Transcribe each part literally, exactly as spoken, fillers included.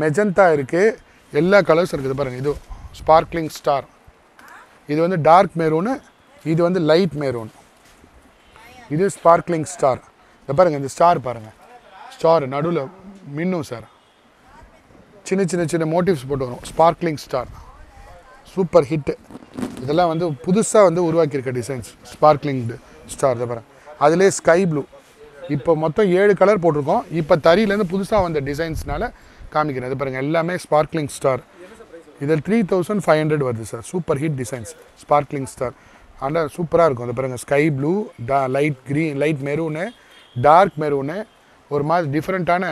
magenta irukku ella colors irukku parunga idu sparkling star idu vandu dark maroon idu vandu light maroon idu sparkling star idu parunga inda star parunga star nadula minnu sir chinna chinna chinna motifs potu varum sparkling star super hit idella vandu pudusa vandu uruvaaki irukka designs sparkling star idu parunga adile sky blue இப்போ மொத்தம் ஏழு colour போட்டுருக்கோம் இப்போ தறியிலேருந்து புதுசாக வந்த டிசைன்ஸ்னால காமிக்கிறேன் இது பாருங்கள் எல்லாமே ஸ்பார்க்லிங் ஸ்டார் இதில் த்ரீ தௌசண்ட் ஃபைவ் ஹண்ட்ரட் வருது sir super hit designs sparkling star ஆனால் சூப்பராக இருக்கும் அது பாருங்கள் ஸ்கை ப்ளூ டா light green light maroon dark maroon ஒரு மாதிரி டிஃப்ரெண்ட்டான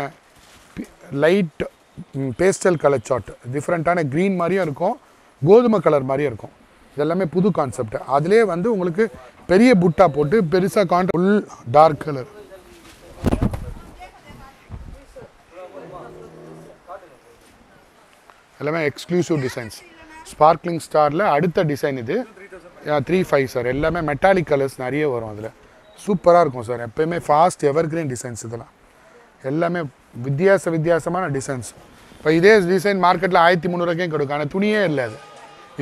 லைட் பேஸ்டல் கலர் சாட் டிஃப்ரெண்ட்டான க்ரீன் மாதிரியும் இருக்கும் கோதுமை கலர் மாதிரியும் இருக்கும் இதெல்லாமே புது கான்செப்ட் அதிலே வந்து உங்களுக்கு பெரிய புட்டா போட்டு பெருசாக கான் ஃபுல் டார்க் கலர் எல்லாமே எக்ஸ்க்ளூசிவ் டிசைன்ஸ் ஸ்பார்க்லிங் ஸ்டாரில் அடுத்த டிசைன் இது த்ரீ ஃபைவ் சார் எல்லாமே மெட்டாலிக் கலர்ஸ் நிறைய வரும் அதில் சூப்பராக இருக்கும் சார் எப்போயுமே ஃபாஸ்ட் எவர் கிரீன் டிசைன்ஸ் இதெல்லாம் எல்லாமே வித்தியாச வித்தியாசமான டிசைன்ஸ் இப்போ இதே டிசைன் மார்க்கெட்டில் ஆயிரத்தி முந்நூறுவாய்க்கும் கிடைக்கும் ஆனால் துணியே இல்லை அது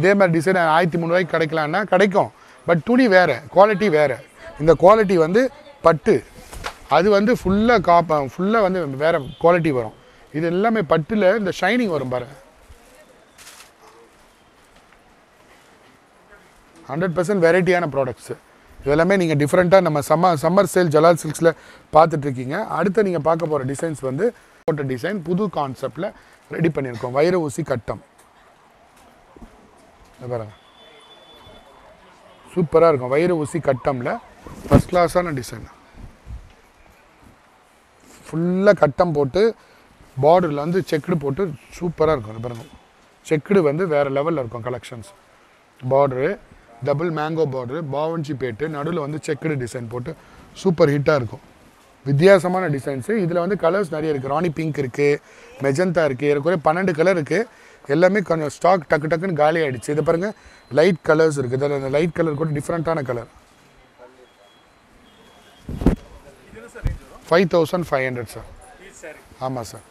இதே மாதிரி டிசைன் ஆயிரத்தி முந்நூறுவாய்க்கு கிடைக்கலான்னா கிடைக்கும் பட் துணி வேறு குவாலிட்டி வேறு இந்த குவாலிட்டி வந்து பட்டு அது வந்து ஃபுல்லாக காப்ப ஃபுல்லாக வந்து வேறு குவாலிட்டி வரும் இது எல்லாமே பட்டில் இந்த ஷைனிங் வரும் பாருங்கள் ஹண்ட்ரட் பர்சன்ட் வெரைட்டியான ப்ராடக்ட்ஸு இதெல்லாமே நீங்கள் டிஃப்ரெண்ட்டாக நம்ம சம்ம சம்மர் சேல் ஜலால் சில்க்ஸில் பார்த்துட்ருக்கீங்க அடுத்து நீங்கள் பார்க்க போகிற டிசைன்ஸ் வந்து போட்ட டிசைன் புது கான்செப்டில் ரெடி பண்ணியிருக்கோம் வைர ஊசி கட்டம் பாருங்க சூப்பராக இருக்கும் வைர ஊசி கட்டமில் ஃபஸ்ட் கிளாஸான டிசைன் ஃபுல்லாக கட்டம் போட்டு பார்டரில் வந்து செக்குடு போட்டு சூப்பராக இருக்கும் பாருங்க செக்குடு வந்து வேறு லெவலில் இருக்கும் collections border double mango border பாவன்சி பேட்டு நடுவில் வந்து செக்குடு டிசைன் போட்டு சூப்பர் ஹிட்டாக இருக்கும் வித்தியாசமான டிசைன்ஸு இதில் வந்து கலர்ஸ் நிறைய இருக்குது ராணி பிங்க் இருக்குது மெஜந்தா இருக்குது ஏறக்குறைய பன்னெண்டு கலர் இருக்குது எல்லாமே கொஞ்சம் ஸ்டாக் டக்கு டக்குன்னு காலி ஆகிடுச்சு இதை பாருங்கள் லைட் கலர்ஸ் இருக்குது அதில் அந்த லைட் கலர் கூட டிஃப்ரெண்ட்டான colour five thousand five hundred sir ஆமாம் சார்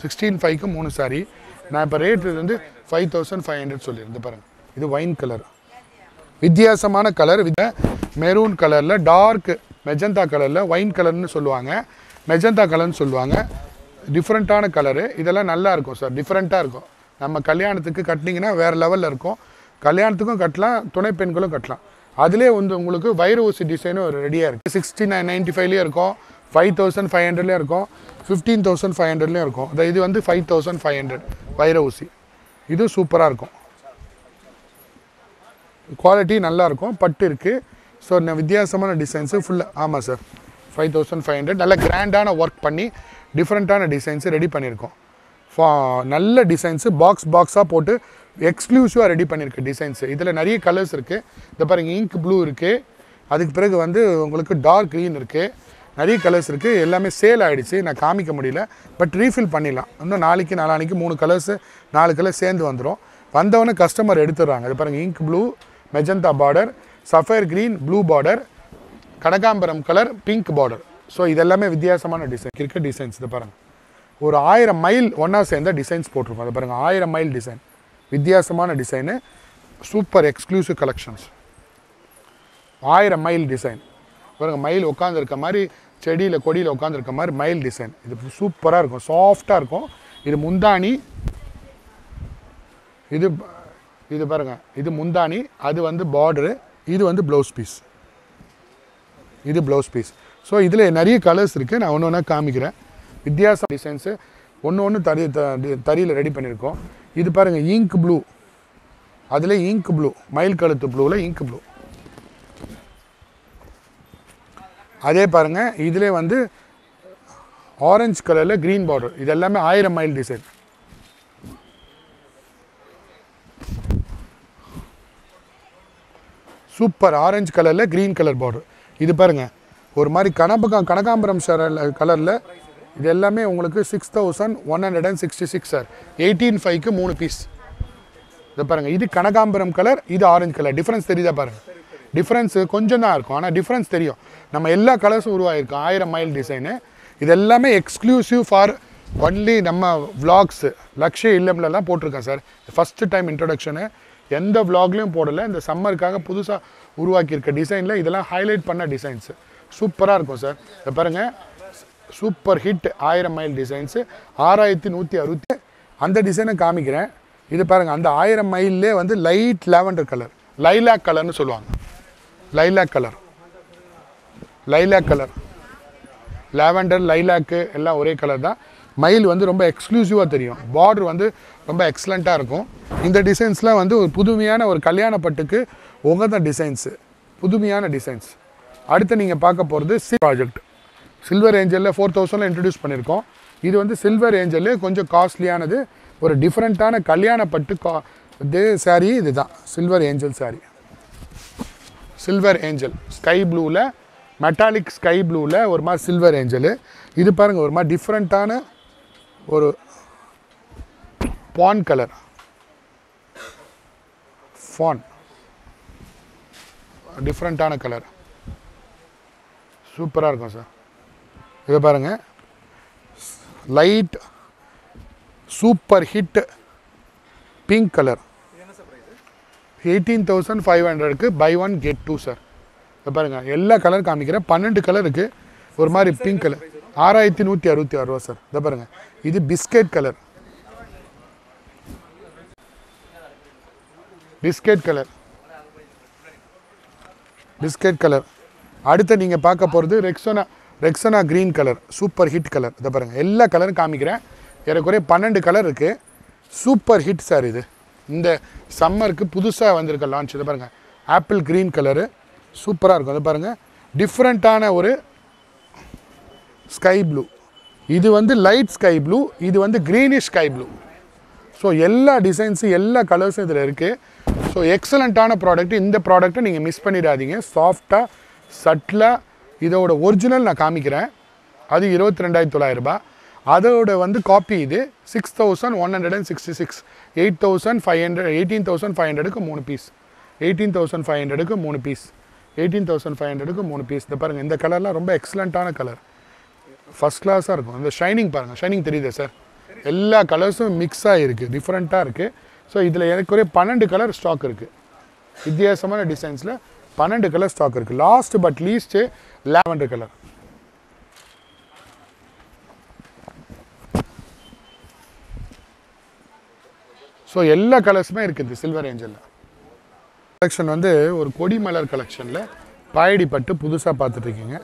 சிக்ஸ்டீன் ஃபைவ்க்கு மூணு சாரி நான் இப்போ ரேட் வந்து ஃபைவ் தௌசண்ட் ஃபைவ் ஹண்ட்ரட் சொல்லியிருந்தேன் பாருங்கள் இது ஒயின் கலர் வித்தியாசமான கலர் வித மெரூன் கலரில் டார்க் மெஜந்தா கலரில் ஒயின் கலர்னு சொல்லுவாங்க மெஜந்தா கலர்னு சொல்லுவாங்க டிஃப்ரெண்ட்டான கலரு இதெல்லாம் நல்லா இருக்கும் சார் டிஃப்ரெண்ட்டாக இருக்கும் நம்ம கல்யாணத்துக்கு கட்டினீங்கன்னா வேறு லெவலில் இருக்கும் கல்யாணத்துக்கும் கட்டலாம் துணை பெண்களும் கட்டலாம் அதிலே வந்து உங்களுக்கு வைர ஊசி டிசைனும் ரெடியாக இருக்குது சிக்ஸ்டி நைன் நைன்ட்டி ஃபைவ்லேயும் இருக்கும் ஃபைவ் தௌசண்ட் ஃபைவ் ஹண்ட்ரட்லேயும் இருக்கும் ஃபிஃப்டீன் தௌசண்ட் ஃபைவ் ஹண்ட்ரட்லேயும் இருக்கும் அது இது வந்து ஃபைவ் தௌசண்ட் ஃபைவ் ஹண்ட்ரட் வைர ஊசி இது சூப்பராக இருக்கும் குவாலிட்டி நல்லாயிருக்கும் பட்டு இருக்குது ஸோ நான் வித்தியாசமான டிசைன்ஸு ஃபுல்லாக ஆமாம் sir five thousand five hundred நல்ல கிராண்டான ஒர்க் பண்ணி டிஃப்ரெண்ட்டான டிசைன்ஸு ரெடி பண்ணியிருக்கோம் ஃபா நல்ல டிசைன்ஸு பாக்ஸ் பாக்ஸாக போட்டு எக்ஸ்க்ளூசிவாக ரெடி பண்ணியிருக்கு டிசைன்ஸு இதில் நிறைய கலர்ஸ் இருக்குது இதை பாருங்கள் இங்க் ப்ளூ இருக்குது அதுக்கு பிறகு வந்து உங்களுக்கு டார்க் க்ரீன் இருக்குது நிறைய கலர்ஸ் இருக்குது எல்லாமே சேல் ஆகிடுச்சு நான் காமிக்க முடியல பட் ரீஃபில் பண்ணிடலாம் இன்னும் நாளைக்கு நாளானிக்கு மூணு கலர்ஸு நாலு கலர் சேர்ந்து வந்துடும் வந்தவொடனே கஸ்டமர் எடுத்துடுறாங்க இது பாருங்கள் ink blue magenta border sapphire green blue border கனகாம்பரம் கலர் பிங்க் பார்டர் ஸோ இதெல்லாமே வித்தியாசமான டிசைன் கிரிக்கெட் டிசைன்ஸ் இதை பாருங்கள் ஒரு ஆயிரம் மைல் ஒன்றா சேர்ந்த டிசைன்ஸ் போட்டிருக்கோம் அதை பாருங்கள் ஆயிரம் மைல் டிசைன் வித்தியாசமான டிசைனு சூப்பர் எக்ஸ்க்ளூசிவ் கலெக்ஷன்ஸ் ஆயிரம் மைல் டிசைன் பாருங்கள் மயில் உட்காந்துருக்க மாதிரி செடியில் கொடியில் உட்காந்துருக்க மாதிரி மயில் டிசைன் இது சூப்பராக இருக்கும் சாஃப்டாக இருக்கும் இது முந்தானி இது இது பாருங்கள் இது முந்தானி அது வந்து பார்டரு இது வந்து ப்ளவுஸ் பீஸ் இது ப்ளவுஸ் பீஸ் ஸோ இதில் நிறைய கலர்ஸ் இருக்குது நான் ஒன்று ஒன்றா காமிக்கிறேன் வித்தியாச டிசைன்ஸு ஒன்று ஒன்று தறி தறியில் ரெடி பண்ணியிருக்கோம் இது பாருங்கள் இங்க் ப்ளூ அதில் இங்க் ப்ளூ மயில் கழுத்து ப்ளூவில் இங்க் ப்ளூ அதே பாருங்கள் இதில் வந்து ஆரஞ்சு கலரில் க்ரீன் பார்டர் இது எல்லாமே ஆயிரம் மைல் டிசைன் சூப்பர் ஆரஞ்சு கலரில் க்ரீன் கலர் பார்டர் இது பாருங்கள் ஒரு மாதிரி கனபகா கனகாம்பரம் சார் கலரில் இது எல்லாமே உங்களுக்கு six thousand one hundred and sixty six sir eighteen ஃபைவ்க்கு மூணு பீஸ் இதை பாருங்கள் இது கனகாம்பரம் கலர் இது ஆரஞ்சு கலர் டிஃப்ரென்ஸ் தெரியுதா பாருங்கள் டிஃப்ரென்ஸு கொஞ்சம் தான் இருக்கும் ஆனால் டிஃப்ரென்ஸ் தெரியும் நம்ம எல்லா கலர்ஸும் உருவாகிருக்கோம் ஆயிரம் மைல் டிசைனு இது எல்லாமே exclusive for only namma vlogs Lakshya Illamla poturken sir. First time introduction hai. Endha vlog layum podala indha summer kaga pudusa uruvaaki irka design la idella highlight panna designs super ah irukum sir. Idha parunga super hit one thousand mile designs sixty-one sixty and the design kaamikiren. Idha parunga and one thousand mile la vandu light lavender color lilac color nu solluvaanga lilac color lilac color lavender lilac ella ore color da mile vandu romba exclusive theriyum border vandu romba excellent ah irukum inda designs la vandu oru pudumiyana oru kalyana pattukku onga da designs pudumiyana designs adutha neenga paaka poradhu project silver angel la four thousand la introduce panirukom idu vandu silver angel la konjam costly aanadu oru different ana kalyana pattukku de saree idu da silver angel saree silver angel sky blue la metallic sky blue la or ma silver angel idu parunga or ma different ana or fawn color fawn different ana color super ah irukum sir idu parunga light super hit pink color eighteen thousand five hundred buy one get two sir பாருங்க எல்லா colour காமிக்கிறேன் twelve colour இருக்கு ஒரு மாதிரி pink colour sixty-one sixty-six ரூபாய் sir இத பாருங்க இது biscuit colour biscuit colour biscuit colour அடுத்து நீங்க பார்க்க போறது Rexona Rexona green colour super hit colour இத பாருங்க எல்லா கலர் காமிக்கிறேன் ஏறக்குறைய twelve கலர் இருக்கு சூப்பர் ஹிட் சார் இது இந்த சம்மருக்கு புதுசா வந்திருக்க லான்ச் இத பாருங்க apple green colour super ah irukum parunga different ana oru sky blue idu vandu light sky blue idu vandu greenish sky blue so ella designs ella colors idla iruke so excellent ana product inda product neenga miss pannidadinga soft ah subtle ah idoda original na kaamikren adu twenty-two thousand nine hundred ba adoda vandu copy idu six thousand one hundred sixty-six eight thousand five hundred eighteen thousand five hundred ku three piece eighteen thousand five hundred ku three piece eighteen thousand five hundred ku three piece da parunga indha color la romba excellent ana color first class ah irukum indha shining parunga shining theriyudha sir ella colors mix ah irukku different ah irukku so idla erakore twelve color stock irukku vidyasamana designs la twelve color stock irukku last but least lavender color so ella colors me irukku silver angel la collection வந்து ஒரு கொடி மலர் கலெக்ஷன்ல பாயடி பட்டு புதுசா பார்த்துட்டு இருக்கீங்க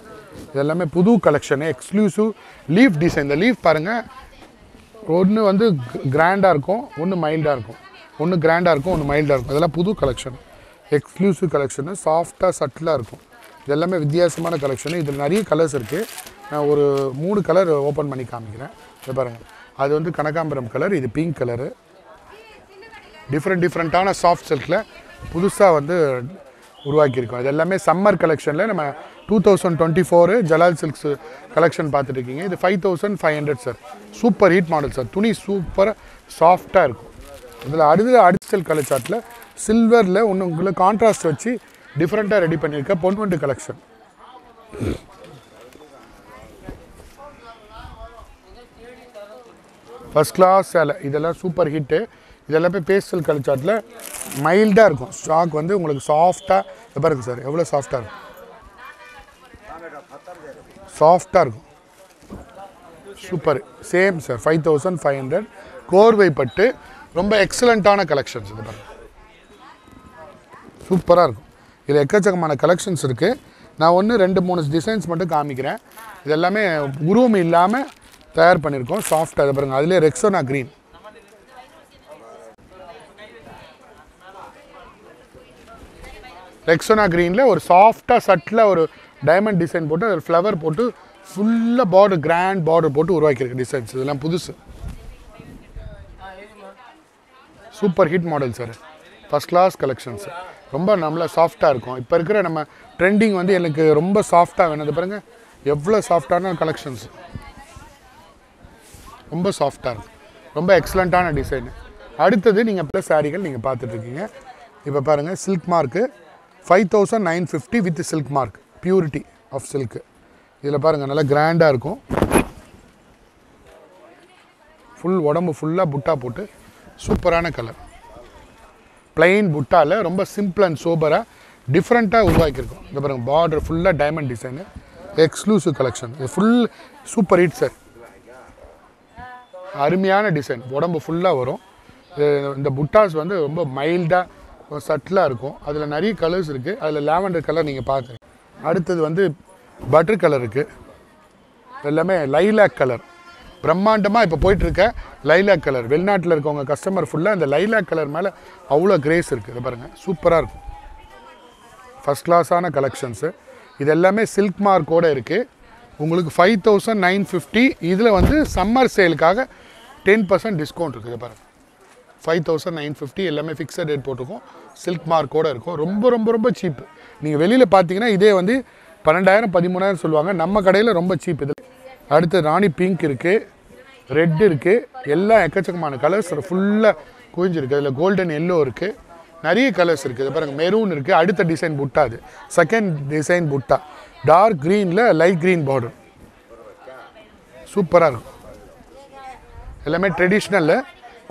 இதெல்லாம் புது collection exclusive leaf design இந்த லீஃப் பாருங்க ஒன்னு வந்து கிராண்டா இருக்கும் ஒன்னு மைல்டா இருக்கும் ஒன்னு கிராண்டா இருக்கும் ஒன்னு மைல்டா இருக்கும் இதெல்லாம் புது கலெக்ஷன் எக்ஸ்க்ளூசிவ் கலெக்ஷன் சாஃப்ட்டா சட்டலா இருக்கும் இதெல்லாம் வித்தியாசமான கலெக்ஷன் இதுல நிறைய கலர்ஸ் இருக்கு நான் ஒரு மூணு கலர் ஓபன் பண்ணி காமிக்கிறேன் இத பாருங்க அது வந்து கனகாம்பரம் கலர் இது பிங்க் கலர் டிஃபரண்ட் டிஃபரண்டான சாஃப்ட் சில்க்ல புதுசா வந்து உருவாக்கி இருக்கோம் இதெல்லாம் சம்மர் கலெக்ஷன்ல நம்ம twenty twenty-four Jalal silks collection பார்த்துட்டு இருக்கீங்க இது five thousand five hundred sir super hit model sir துணி சூப்பர் சாஃப்ட்டா இருக்கும் இதுல அடுத்து அடிஷனல் கலர் சார்ட்ல சில்வர்ல உங்களுக்கு கான்ட்ராஸ்ட் வச்சு டிஃபரண்டா ரெடி பண்ணிருக்க பொன்வண்டு கலெக்ஷன் ஃபர்ஸ்ட் கிளாஸ் இதெல்லாம் சூப்பர் ஹிட் இதெல்லாம் பேஸ்டல் கலர் சார்ட்ல மைல்டா இருக்கும் ஸ்டாக் வந்து உங்களுக்கு சாஃப்ட்டா பாருங்க சார் எவ்வளவு சாஃப்ட்டா இருக்கு சாஃப்ட்டா இருக்கும் super same sir five thousand five hundred கோர்வை பட்டு ரொம்ப எக்ஸலென்ட்டான கலெக்ஷன்ஸ் இது பாருங்க சூப்பரா இருக்கும் இதுல எக்கச்சக்கமான கலெக்ஷன்ஸ் இருக்கு நான் ஒன்னு ரெண்டு மூணு டிசைன்ஸ் மட்டும் காமிக்கிறேன் இதெல்லாம் உருவம் இல்லாம தயார் பண்ணிருக்கோம் சாஃப்ட்டா இது பாருங்க அதுல Rexona green Rexona green la or soft ah subtle ah or diamond design potu or flower potu full ah border grand border potu uruvaikirukku designs idella pudusu super hit model sir first class collections romba namla soft ah irukum ipo irukra nama trending vandu enakku romba soft ah venadhu parunga evlo soft ana collections romba soft ah romba excellent ana design adutadhu neenga plus sareegal neenga paathirukkinga ipo parunga silk mark five thousand nine hundred fifty with the silk mark purity of silk idla parunga nalla grand ah irukum full உடம்பு full-ஆ புட்டா போட்டு சூப்பரான colour. Plain புட்டால ரொம்ப simple and சோபரா டிஃபரண்டா உருவாக்கி இருக்கோம். இங்க பாருங்க border full-ஆ diamond design. Exclusive collection. Full super hit sir. அருமையான டிசைன் உடம்பு ஃபுல்லாக வரும். இந்த புட்டாஸ் வந்து ரொம்ப மைல்டாக சட்டிலாக இருக்கும். அதில் நிறைய கலர்ஸ் இருக்குது. அதில் லாவெண்டர் கலர் நீங்கள் பார்க்குறீங்க. அடுத்தது வந்து பட்டர் கலர் இருக்குது. எல்லாமே லைலாக் கலர் பிரம்மாண்டமாக இப்போ போயிட்டுருக்க லைலாக் கலர். வெளிநாட்டில் இருக்கவங்க கஸ்டமர் ஃபுல்லாக இந்த லைலாக் கலர் மேலே அவ்வளோ கிரேஸ் இருக்குது. இதை பாருங்கள் சூப்பராக இருக்கும். ஃபஸ்ட் கிளாஸான கலெக்ஷன்ஸு. இது எல்லாமே சில்க் மார்க்கோடு இருக்குது. உங்களுக்கு ஃபைவ் தௌசண்ட் நைன் ஃபிஃப்டி இதில் வந்து சம்மர் சேலுக்காக டென் பர்சன்ட் டிஸ்கவுண்ட் இருக்குது. பாருங்கள் ஃபைவ் தௌசண்ட் நைன் ஃபிஃப்டி எல்லாமே ஃபிக்ஸட் ரேட் போட்டிருக்கோம். சில்க் மார்க்கோடு இருக்கும். ரொம்ப ரொம்ப ரொம்ப சீப்பு. நீங்கள் வெளியில் பார்த்தீங்கன்னா இதே வந்து பன்னெண்டாயிரம் பதிமூணாயிரம் சொல்லுவாங்க. நம்ம கடையில் ரொம்ப சீப் இது. அடுத்து ராணி பிங்க் இருக்குது, ரெட் இருக்குது, எல்லாம் எக்கச்சக்கமான கலர்ஸ் ஃபுல்லாக குவிஞ்சிருக்கு. அதில் கோல்டன் எல்லோ இருக்குது, நிறைய கலர்ஸ் இருக்குது. இது பாருங்கள் மெரூன் இருக்குது. அடுத்த டிசைன் புட்டா, அது செகண்ட் டிசைன் புட்டா. டார்க் க்ரீனில் லைட் க்ரீன் பார்டர் சூப்பராக இருக்கும். எல்லாமே ட்ரெடிஷ்னலில்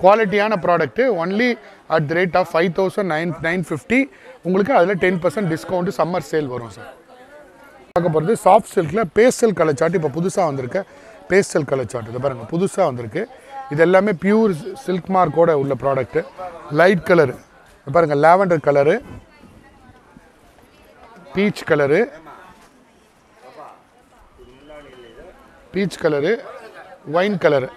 குவாலிட்டியான product only at the rate of five thousand nine nine fifty உங்களுக்கு அதில் ten percent discount summer sale வரும் சார். பார்க்க போகிறது சாஃப்ட் சில்கில் பேஸ்டல் கலர் சார்ட். இப்போ புதுசாக வந்திருக்க பேஸ்டல் கலர் சார்ட் இதை பாருங்கள் புதுசாக வந்திருக்கு. இது எல்லாமே பியூர் சில்க் மார்க்கோட உள்ள ப்ராடக்ட்டு. லைட் கலரு பாருங்கள், lavender colour, peach colour, peach colour, wine colour,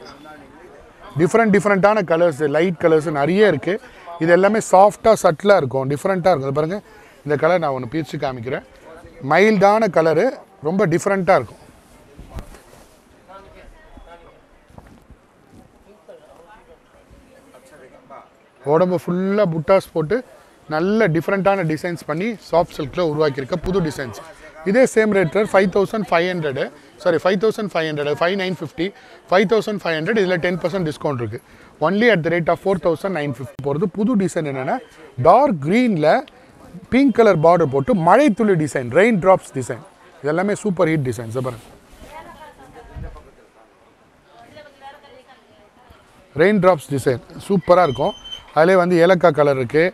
different டிஃப்ரெண்ட்டான கலர்ஸ், லைட் கலர்ஸ் நிறைய இருக்குது. இது எல்லாமே சாஃப்டாக சட்டிலாக இருக்கும், டிஃப்ரெண்ட்டாக இருக்கும். அது பாருங்கள் இந்த கலர் நான் ஒன்று பீச்சு காமிக்கிறேன். மைல்டான கலரு, ரொம்ப டிஃப்ரெண்ட்டாக இருக்கும். உடம்பு ஃபுல்லாக புட்டாஸ் போட்டு நல்ல டிஃப்ரெண்ட்டான டிசைன்ஸ் பண்ணி சாஃப்ட் சில்கில் உருவாக்கியிருக்க புது டிசைன்ஸ். இதே same rate five thousand five hundred sorry five thousand five hundred five nine fifty five thousand five hundred இதில் டென் பர்சன்ட் டிஸ்கவுண்ட் இருக்குது. Only at the rate of four thousand nine fifty போகிறது. புது design என்னென்னா dark க்ரீனில் pink colour border போட்டு மழை துளி design, rain drops design. இதெல்லாமே சூப்பர் ஹிட் டிசைன்ஸ். பாருங்கள் ரெயின் ட்ராப்ஸ் டிசைன் சூப்பராக இருக்கும். அதிலே வந்து ஏலக்காய் கலர் இருக்குது.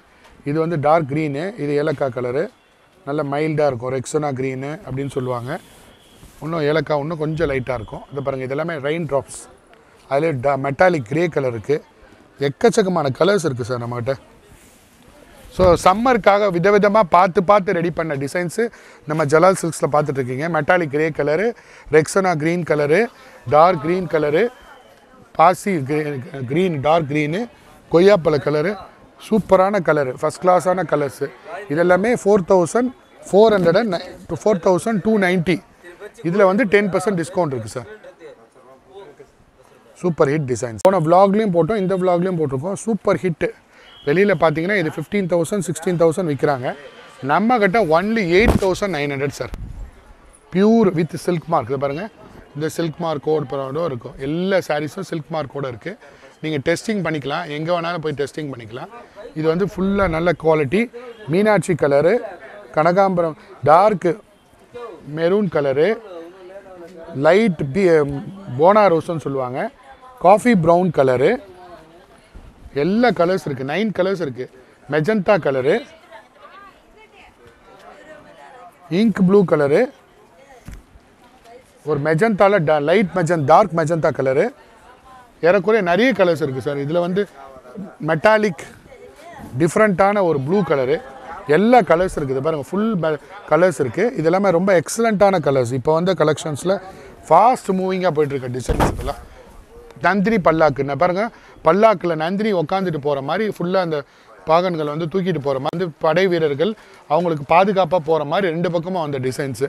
இது வந்து டார்க் க்ரீனு, இது ஏலக்காய் கலரு, நல்ல மைல்டாக இருக்கும். ரெக்ஸோனா க்ரீனு அப்படின்னு சொல்லுவாங்க. இன்னும் ஏலக்காய் இன்னும் கொஞ்சம் லைட்டாக இருக்கும். இதை பாருங்கள் இது எல்லாமே ரெயின் ட்ராப்ஸ். அதிலே டா மெட்டாலிக் க்ரே கலர் இருக்குது. எக்கச்சக்கமான கலர்ஸ் இருக்குது சார் நம்மகிட்ட. ஸோ சம்மருக்காக விதவிதமாக பார்த்து பார்த்து ரெடி பண்ண டிசைன்ஸு நம்ம ஜலால் சில்க்ஸில் பார்த்துட்ருக்கீங்க. Metallic grey colour, Rexona green colour, dark green colour, பாசி க்ரீன், டார்க் க்ரீனு, கொய்யாப்பழ கலரு, சூப்பரான கலரு, ஃபஸ்ட் கிளாஸான கலர்ஸு. இதெல்லாமே four thousand four hundred and nine four thousand two ninety இதில் வந்து டென் பர்சன்ட் டிஸ்கவுண்ட் இருக்குது சார். Super hit designs. போன விலாக்லேயும் போட்டோம், இந்த விலாக்லேயும் போட்டிருக்கோம். Super hit. வெளியில் பார்த்தீங்கன்னா இது ஃபிஃப்டீன் தௌசண்ட் சிக்ஸ்டீன் தௌசண்ட் விற்கிறாங்க. நம்மக்கிட்ட only eight thousand nine hundred sir. Pure with silk mark. இதை பாருங்கள் இந்த சில்க் மார்க் கோட் ப்ராடோ இருக்கும். எல்லா சாரீஸும் சில்க் மார்க் கோட இருக்குது. நீங்கள் டெஸ்டிங் பண்ணிக்கலாம், எங்கே வேணாலும் போய் டெஸ்டிங் பண்ணிக்கலாம். இது வந்து ஃபுல்லாக நல்ல குவாலிட்டி. மீனாட்சி கலரு, கனகாம்பரம் டார்க்கு மெரூன் கலரு, லைட் பி போனா ரோஸ்ன்னு சொல்லுவாங்க, காஃபி ப்ரௌன் கலரு, எல்லா கலர்ஸ் இருக்குது. நைன் கலர்ஸ் இருக்குது. Magenta colour, ink blue colour, ஒரு மெஜந்தாவில் டா லைட் மெஜன் டார்க் மெஜந்தா கலரு, ஏறக்குறைய நிறைய கலர்ஸ் இருக்குது சார். இதில் வந்து மெட்டாலிக் டிஃப்ரெண்ட்டான ஒரு ப்ளூ கலரு, எல்லா கலர்ஸ் இருக்குது. பாருங்கள் ஃபுல் கலர்ஸ் இருக்குது. இது எல்லாமே ரொம்ப எக்ஸலண்ட்டான கலர்ஸ். இப்போ வந்து கலெக்ஷன்ஸில் ஃபாஸ்ட் மூவிங்காக போய்ட்டுருக்க டிசைன்ஸ் இதெல்லாம். நந்தினி பல்லாக்குன்னு பாருங்கள், பல்லாக்கில் நந்தினி உக்காந்துட்டு போகிற மாதிரி ஃபுல்லாக அந்த பாகன்களை வந்து தூக்கிட்டு போகிற மாதிரி வந்து படை வீரர்கள் அவங்களுக்கு பாதுகாப்பாக போகிற மாதிரி ரெண்டு பக்கமும் அந்த டிசைன்ஸு.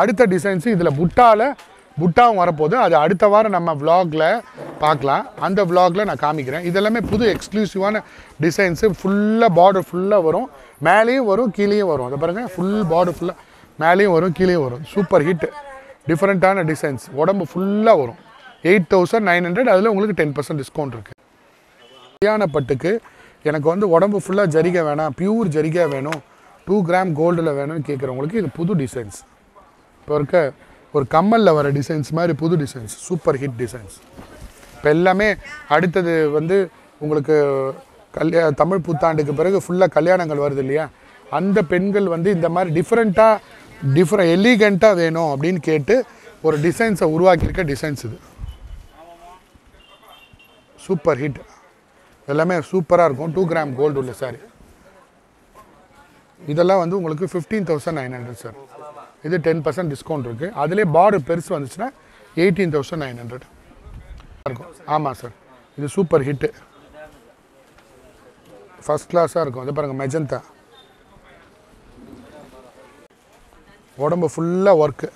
அடுத்த டிசைன்ஸு இதில் புட்டாவில் புட்டாவும் வரப்போது. அது அடுத்த வாரம் நம்ம விலாகில் பார்க்கலாம். அந்த விலாகில் நான் காமிக்கிறேன். இதெல்லாமே புது எக்ஸ்க்ளூசிவான டிசைன்ஸு. ஃபுல்லாக பார்டர் ஃபுல்லாக வரும், மேலேயும் வரும் கீழேயும் வரும். அதை பாருங்கள் ஃபுல் பார்டர் ஃபுல்லாக மேலேயும் வரும் கீழேயும் வரும். சூப்பர் ஹிட் டிஃப்ரெண்ட்டான டிசைன்ஸ். உடம்பு ஃபுல்லாக வரும். எயிட் தௌசண்ட் நைன் ஹண்ட்ரட் அதில் உங்களுக்கு டென் பர்சன்ட் டிஸ்கவுண்ட் இருக்குது. சரியான பட்டுக்கு எனக்கு வந்து உடம்பு ஃபுல்லாக ஜரிகை வேணாம், பியூர் ஜரிகை வேணும், டூ கிராம் கோல்டில் வேணும்னு கேட்குறவங்களுக்கு இது புது டிசைன்ஸ். இப்போ இருக்க ஒரு கம்மலில் வர டிசைன்ஸ் மாதிரி புது டிசைன்ஸ். Super hit designs. இப்போ எல்லாமே அடுத்தது வந்து உங்களுக்கு கல்யா தமிழ் புத்தாண்டுக்கு பிறகு ஃபுல்லாக கல்யாணங்கள் வருது இல்லையா, அந்த பெண்கள் வந்து இந்த மாதிரி டிஃப்ரெண்ட்டாக டிஃப்ரெண்ட் எலிகண்ட்டாக வேணும் அப்படின்னு கேட்டு ஒரு டிசைன்ஸை உருவாக்கியிருக்க டிசைன்ஸ் இது. சூப்பர் ஹிட், எல்லாமே சூப்பராக இருக்கும். டூ கிராம் கோல்டு உள்ள சாரி. இதெல்லாம் வந்து உங்களுக்கு fifteen thousand nine hundred sir. இது டென் பர்சன்ட் டிஸ்கவுண்ட் இருக்குது. அதிலே பார்டர் பெருசு வந்துச்சுன்னா எயிட்டீன் தௌசண்ட் நைன் ஹண்ட்ரட் இருக்கும். ஆமாம் சார், இது சூப்பர் ஹிட்டு, ஃபஸ்ட் கிளாஸாக இருக்கும். அது பாருங்கள் மெஜந்தா, உடம்பு ஃபுல்லாக ஒர்க்கு,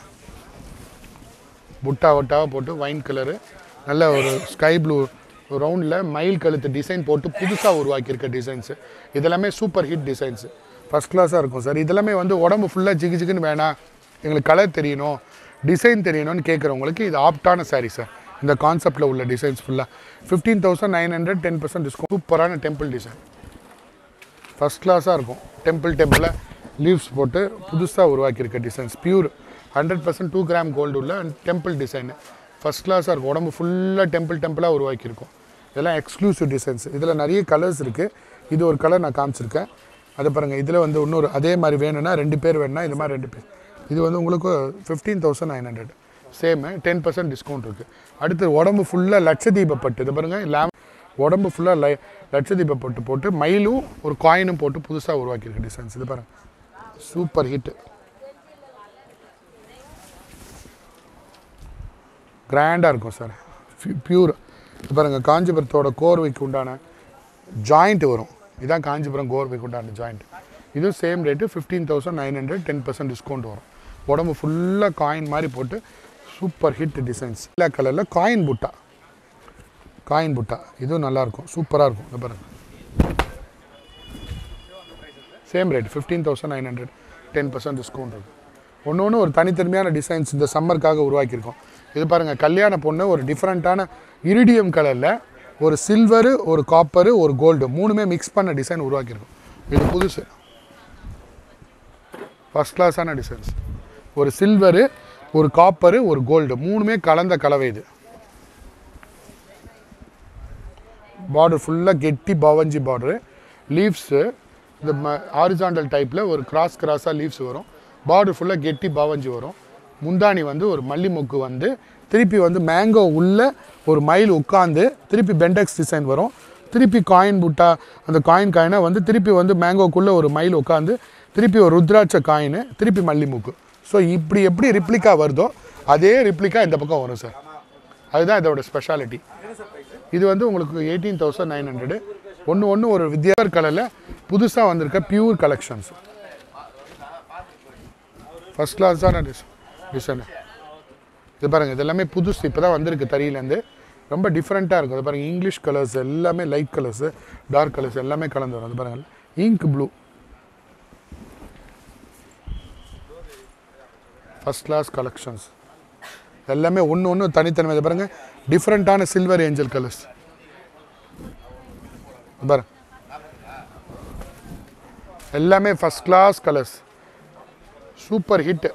புட்டா ஒட்டாக போட்டு வைன் கலரு, நல்ல ஒரு ஸ்கை ப்ளூ ரவுண்டில் மயில் கழுத்து டிசைன் போட்டு புதுசாக உருவாக்கியிருக்க டிசைன்ஸு. இதெல்லாமே சூப்பர் ஹிட் டிசைன்ஸு, ஃபஸ்ட் கிளாஸாக இருக்கும் சார். இதெல்லாமே வந்து உடம்பு ஃபுல்லாக ஜிகு ஜிகுன்னு வேணாம், எங்களுக்கு கலர் தெரியணும் டிசைன் தெரியணும்னு கேட்குறவங்களுக்கு இது ஆப்டான சாரீ சார். இந்த கான்செப்டில் உள்ள டிசைன்ஸ் ஃபுல்லாக fifteen thousand nine hundred ten percent discount. சூப்பரான டெம்பிள் டிசைன், ஃபஸ்ட் கிளாஸாக இருக்கும். டெம்பிள் டெம்பிளில் லீவ்ஸ் போட்டு புதுசாக உருவாக்கியிருக்க designs, pure hundred percent two gram gold உள்ள டெம்பிள் டிசைனு, ஃபஸ்ட் கிளாஸாக இருக்கும். உடம்பு ஃபுல்லாக டெம்பிள் டெம்பிளாக உருவாக்கியிருக்கும். இதெல்லாம் எக்ஸ்க்ளூசிவ் டிசைன்ஸ். இதில் நிறைய கலர்ஸ் இருக்குது. இது ஒரு கலர் நான் காமிச்சிருக்கேன், அதை பாருங்கள். இதில் வந்து இன்னொரு அதே மாதிரி வேணும்னா ரெண்டு பேர் வேணும்னா இது மாதிரி ரெண்டு பேர். இது வந்து உங்களுக்கு fifteen thousand nine hundred same, ten percent discount இருக்குது. அடுத்து உடம்பு ஃபுல்லாக லட்சதீபப்பட்டு, இது பாருங்கள் லேம், உடம்பு ஃபுல்லாக லை லட்சதீபப்பட்டு போட்டு மயிலும் ஒரு காயினும் போட்டு புதுசாக உருவாக்கியிருக்கு டிசைன்ஸ். இது பாருங்கள் சூப்பர் ஹிட்டு, கிராண்டாக இருக்கும் சார். பியூர் இது பாருங்கள், காஞ்சிபுரத்தோட கோர்வைக்கு உண்டான ஜாயிண்ட்டு வரும். இதுதான் காஞ்சிபுரம் கோர்வைக்கு உண்டான ஜாயிண்ட். இதுவும் same rate fifteen thousand nine hundred ten percent discount வரும். உடம்பு ஃபுல்லாக காயின் மாதிரி போட்டு சூப்பர் ஹிட் டிசைன்ஸ். எல்லா கலரில் காயின் புட்டா, காயின் புட்டா இதுவும் நல்லாயிருக்கும், சூப்பராக இருக்கும். இது பாருங்கள் same rate fifteen thousand nine hundred ten percent discount இருக்கும். ஒன்று ஒன்று ஒரு தனித்தன்மையான டிசைன்ஸ் இந்த சம்மருக்காக உருவாக்கியிருக்கோம். இது பாருங்கள் கல்யாண பொண்ணு ஒரு டிஃப்ரெண்ட்டான இரிடியம் கலரில் ஒரு சில்வரு ஒரு காப்பரு ஒரு கோல்டு மூணுமே மிக்ஸ் பண்ண டிசைன் உருவாக்கியிருக்கோம். இது புதுசு, ஃபஸ்ட் கிளாஸான டிசைன்ஸ். ஒரு சில்வரு ஒரு காப்பரு ஒரு கோல்டு மூணுமே கலந்த கலவை இது. பார்டர் ஃபுல்லாக கெட்டி பவஞ்சி பார்டரு, லீவ்ஸு இந்த ஹாரிசாண்டல் டைப்பில் ஒரு கிராஸ் கிராஸாக லீவ்ஸ் வரும். பார்டர் ஃபுல்லாக கெட்டி பாவஞ்சி வரும். முந்தானி வந்து ஒரு மல்லி மொக்கு வந்து திருப்பி வந்து மேங்கோ உள்ள ஒரு மயில் உட்காந்து திருப்பி பெண்டெக்ஸ் டிசைன் வரும். திருப்பி காயின் புட்டா, அந்த காயின் காயினாக வந்து திருப்பி வந்து மேங்கோக்குள்ளே ஒரு மயில் உட்காந்து திருப்பி ஒரு ருத்ராட்ச காயின் திருப்பி மல்லி மொக்கு. ஸோ இப்படி எப்படி ரிப்ளிக்கா வருதோ அதே ரிப்ளிக்கா இந்த பக்கம் வரும் சார். அதுதான் இதோட ஸ்பெஷாலிட்டி. இது வந்து உங்களுக்கு எயிட்டீன் தௌசண்ட் நைன் ஹண்ட்ரடு. ஒன்று ஒன்று ஒரு வித்தியார் கலரில் புதுசாக வந்திருக்க பியூர் கலெக்ஷன்ஸ், ஃபஸ்ட் கிளாஸான டிஸ் டிசைனு இது பாருங்கள். இது எல்லாமே புதுசு, இப்போ தான் வந்திருக்கு தறியிலேருந்து. ரொம்ப டிஃப்ரெண்ட்டாக இருக்கும். அது பாருங்கள் இங்கிலீஷ் கலர்ஸ் எல்லாமே, லைட் கலர்ஸு டார்க் கலர்ஸ் எல்லாமே கலந்து வரும். அது பாருங்கள் ink blue, first class collections. எல்லாமே ஒன்று ஒன்று தனித்தன்மை. இது பாருங்கள் டிஃப்ரெண்ட்டான சில்வர் ஏஞ்சல் கலர்ஸ். பாரு எல்லாமே first class colours, super hit.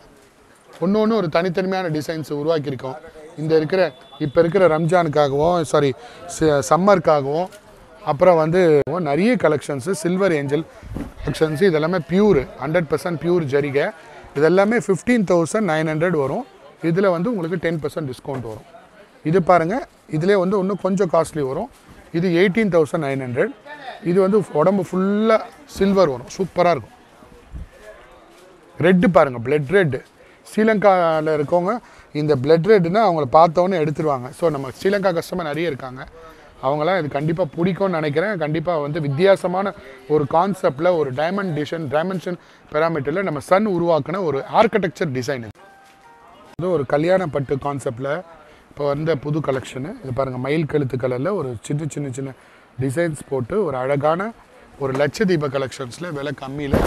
ஒன்று ஒன்று ஒரு தனித்தன்மையான டிசைன்ஸ் உருவாக்கியிருக்கோம். இந்த இருக்கிற இப்போ இருக்கிற ரம்ஜானுக்காகவும் சாரி சம்மருக்காகவும் அப்புறம் வந்து நிறைய கலெக்ஷன்ஸு, சில்வர் ஏஞ்சல் கலெக்ஷன்ஸு. இதெல்லாமே பியூரு, ஹண்ட்ரட் பர்சன்ட் பியூர் ஜரிகை. இதெல்லாமே ஃபிஃப்டீன் தௌசண்ட் நைன் ஹண்ட்ரட் வரும். இதில் வந்து உங்களுக்கு டென் பர்சன்ட் டிஸ்கவுண்ட் வரும். இது பாருங்கள், இதிலே வந்து இன்னும் கொஞ்சம் காஸ்ட்லி வரும். இது எயிட்டீன் தௌசண்ட் நைன் ஹண்ட்ரட். இது வந்து உடம்பு ஃபுல்லாக சில்வர் வரும், சூப்பராக இருக்கும். ரெட்டு பாருங்கள், பிளட் ரெட்டு. ஸ்ரீலங்காவில் இருக்கவங்க இந்த பிளட் ரெட்டுன்னா அவங்கள பார்த்தோன்னே எடுத்துருவாங்க. ஸோ நம்ம ஸ்ரீலங்கா கஸ்டமர் நிறைய இருக்காங்க, அவங்களாம் இது கண்டிப்பாக பிடிக்கும்னு நினைக்கிறேன். கண்டிப்பாக வந்து வித்தியாசமான ஒரு கான்செப்டில் ஒரு டைமண்ட் டிசைன் டைமென்ஷன் பெராமீட்டரில் நம்ம சன் உருவாக்கின ஒரு ஆர்கிடெக்சர் டிசைன். இது ஒரு கல்யாண பட்டு கான்செப்டில் இப்போ வந்த புது கலெக்ஷனு. இது பாருங்கள் மயில் கழுத்து கலரில் ஒரு சின்ன சின்ன சின்ன டிசைன்ஸ் போட்டு ஒரு அழகான ஒரு லட்சதீப கலெக்ஷன்ஸில் விலை கம்மியில்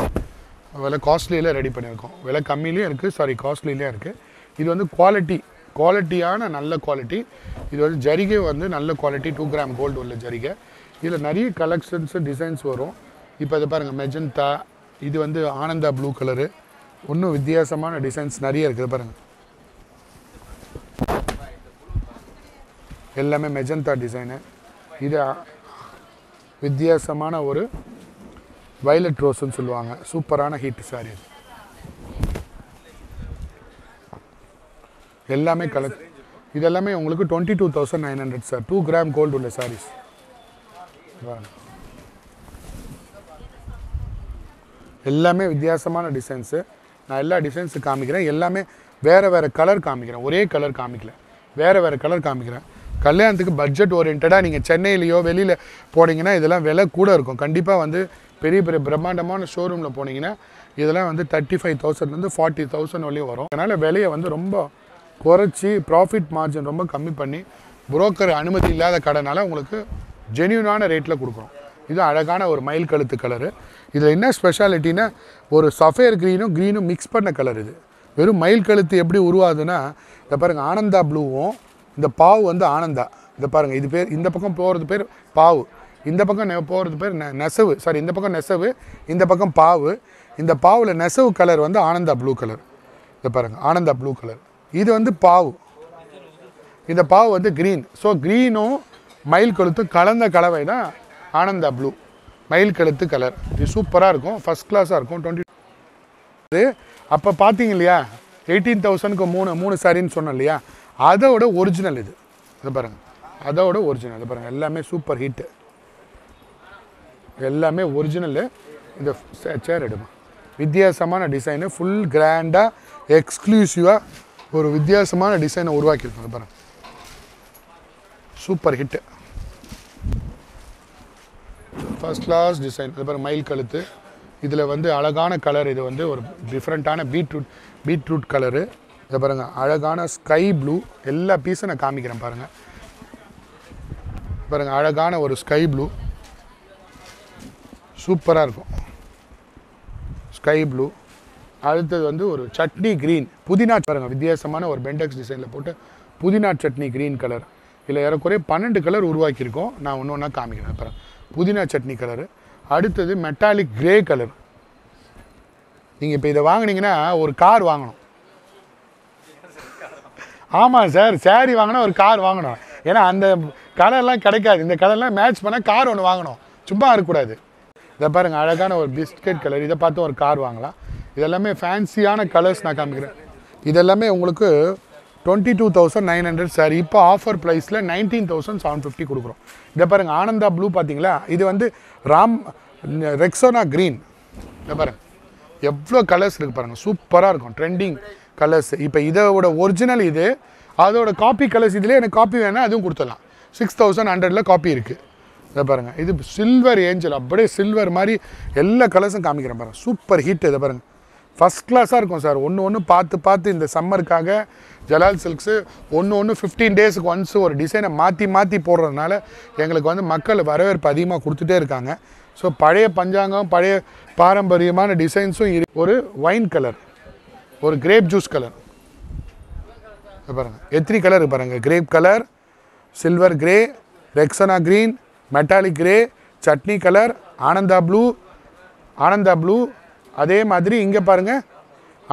விலை காஸ்ட்லியில் ரெடி பண்ணியிருக்கோம். விலை கம்மியிலையும் இருக்குது, சாரி காஸ்ட்லியிலையும் இருக்குது. இது வந்து குவாலிட்டி, குவாலிட்டியான நல்ல குவாலிட்டி. இது வந்து ஜரிகை வந்து நல்ல குவாலிட்டி, டூ கிராம் கோல்டு உள்ள ஜரிகை. இதில் நிறைய கலெக்ஷன்ஸு டிசைன்ஸ் வரும். இப்போ இதை பாருங்கள் மெஜந்தா, இது வந்து ஆனந்தா ப்ளூ கலரு. இன்னும் வித்தியாசமான டிசைன்ஸ் நிறைய இருக்குது. பாருங்கள் எல்லாமே மெஜந்தா டிசைனு. இது வித்தியாசமான ஒரு வயலட் ரோஸ்ன்னு சொல்லுவாங்க. சூப்பரான ஹீட் சாரி. இது எல்லாமே கலர். இதெல்லாமே உங்களுக்கு twenty two thousand nine hundred sir. Two gram gold உள்ள சாரீஸ். எல்லாமே வித்தியாசமான டிசைன்ஸு. நான் எல்லா டிசைன்ஸு காமிக்கிறேன். எல்லாமே வேறு வேறு கலர் காமிக்கிறேன். ஒரே கலர் காமிக்கல, வேறு வேறு கலர் காமிக்கிறேன். கல்யாணத்துக்கு பட்ஜெட் ஓரியன்டாக நீங்கள் சென்னையிலையோ வெளியில் போனீங்கன்னா இதெல்லாம் விலை கூட இருக்கும். கண்டிப்பாக வந்து பெரிய பெரிய பிரம்மாண்டமான ஷோரூமில் போனீங்கன்னா இதெல்லாம் வந்து தேர்ட்டி ஃபைவ் தௌசண்ட்லேருந்து ஃபார்ட்டி தௌசண்ட் வரையும் வரும். அதனால் விலையை வந்து ரொம்ப குறைச்சி ப்ராஃபிட் மார்ஜின் ரொம்ப கம்மி பண்ணி புரோக்கர் அனுமதி இல்லாத கடனால் உங்களுக்கு ஜென்யூனான ரேட்டில் கொடுக்குறோம். இது அழகான ஒரு மயில் கழுத்து கலரு. இதில் என்ன ஸ்பெஷாலிட்டின்னா ஒரு சஃபேர் க்ரீனும் க்ரீனும் மிக்ஸ் பண்ண கலர். இது வெறும் மயில் கழுத்து எப்படி உருவாதுன்னா இந்த பாருங்கள் ஆனந்தா ப்ளூவும் இந்த பாவு வந்து ஆனந்தா. இந்த பாருங்கள் இது பேர், இந்த பக்கம் போகிறது பேர் பாவு, இந்த பக்கம் போகிறது பேர் நெசவு சாரி இந்த பக்கம் நெசவு, இந்த பக்கம் பாவு. இந்த பாவில் நெசவு கலர் வந்து ஆனந்தா ப்ளூ கலர். இந்த பாருங்கள் ஆனந்தா ப்ளூ கலர். இது வந்து பாவு, இந்த பாவு வந்து க்ரீன். ஸோ க்ரீனும் மயில் கழுத்தும் கலந்த கலவை தான் ஆனந்தா ப்ளூ மயில் கழுத்து கலர். இது சூப்பராக இருக்கும், ஃபஸ்ட் கிளாஸாக இருக்கும். டுவெண்ட்டி அது அப்போ பார்த்தீங்க இல்லையா, எயிட்டீன் தௌசண்ட்க்கு மூணு மூணு சாரின்னு சொன்னோம் இல்லையா, அதோட ஒரிஜினல் இது. இதை பாருங்கள், அதோட ஒரிஜினல். இதை பாருங்கள், எல்லாமே சூப்பர் ஹிட்டு, எல்லாமே ஒரிஜினலு. இந்த சேர் எடுமா வித்தியாசமான டிசைனு, ஃபுல் கிராண்டாக எக்ஸ்க்ளூசிவாக ஒரு வித்தியாசமான டிசைனை உருவாக்கியிருக்கோம். பாருங்க, super hit, first class design. அது பாருங்க மயில் கழுத்து. இதில் வந்து அழகான கலர். இது வந்து ஒரு டிஃப்ரெண்ட்டான பீட்ரூட் பீட்ரூட் கலரு. இதை பாருங்கள், அழகான ஸ்கை ப்ளூ. எல்லா பீஸும் நான் காமிக்கிறேன் பாருங்கள். பாருங்கள், அழகான ஒரு ஸ்கை ப்ளூ, சூப்பராக இருக்கும் ஸ்கை ப்ளூ. அடுத்தது வந்து ஒரு சட்னி க்ரீன், புதினா. பாருங்கள், வித்தியாசமான ஒரு பெண்டெக்ஸ் டிசைனில் போட்டு புதினா சட்னி க்ரீன் கலர். இதில் ஏறக்குறைய பன்னெண்டு கலர் உருவாக்கியிருக்கோம். நான் ஒன்று ஒன்றா காமிக்கிறேன். அப்புறம் புதினா சட்னி கலரு. அடுத்தது மெட்டாலிக் க்ரே கலர். நீங்கள் இப்போ இதை வாங்கினீங்கன்னா ஒரு கார் வாங்கணும். ஆமாம் சார், சாரி வாங்கினா ஒரு கார் வாங்கணும். ஏன்னா அந்த கலர்லாம் கிடைக்காது. இந்த கலர்லாம் மேட்ச் பண்ணால் கார் ஒன்று வாங்கணும், சும்மா இருக்கக்கூடாது. இதை பாருங்கள், அழகான ஒரு பிஸ்கட் கலர். இதை பார்த்து ஒரு கார் வாங்கலாம். இதெல்லாமே ஃபேன்சியான கலர்ஸ் நான் காமிக்கிறேன். இதெல்லாமே உங்களுக்கு twenty two thousand nine hundred sir. இப்போ ஆஃபர் ப்ரைஸில் நைன்டீன் தௌசண்ட் செவன் ஃபிஃப்டி கொடுக்குறோம். இதை பாருங்கள், ஆனந்தா ப்ளூ பார்த்தீங்களா, இது வந்து ராம் ரெக்ஸோனா க்ரீன். இதை பாருங்கள், எவ்வளோ கலர்ஸ் இருக்குது பாருங்கள், சூப்பராக இருக்கும். Trending colours. இப்போ இதோட ஒரிஜினல் இது, அதோட காப்பி கலர்ஸ். இதில் எனக்கு காப்பி வேணால் அதுவும் கொடுத்துடலாம். சிக்ஸ் தௌசண்ட் ஹண்ட்ரடில் காப்பி இருக்குது. இதை பாருங்கள், இது சில்வர் ஏஞ்சல். அப்படியே சில்வர் மாதிரி எல்லா கலர்ஸும் காமிக்கிறேன் பாருங்கள். Super hit. இதை பாருங்கள், ஃபஸ்ட் கிளாஸாக இருக்கும் சார். ஒன்று ஒன்று பார்த்து பார்த்து இந்த சம்மருக்காக ஜலால் சில்க்ஸு ஒன்று ஒன்று ஃபிஃப்டீன் டேஸுக்கு ஒன்ஸ் ஒரு டிசைனை மாற்றி மாற்றி போடுறதுனால எங்களுக்கு வந்து மக்கள் வரவேற்பு அதிகமாக கொடுத்துட்டே இருக்காங்க. ஸோ பழைய பஞ்சாங்கம், பழைய பாரம்பரியமான டிசைன்ஸும் இரு. ஒரு ஒயின் கலர், ஒரு கிரேப் ஜூஸ் கலர். பாருங்கள், எத்தனை கலர் பாருங்கள். Grape colour, silver grey, Rexona green, metallic grey, chutney colour, Ananda blue, Ananda blue. அதே மாதிரி இங்கே பாருங்கள்,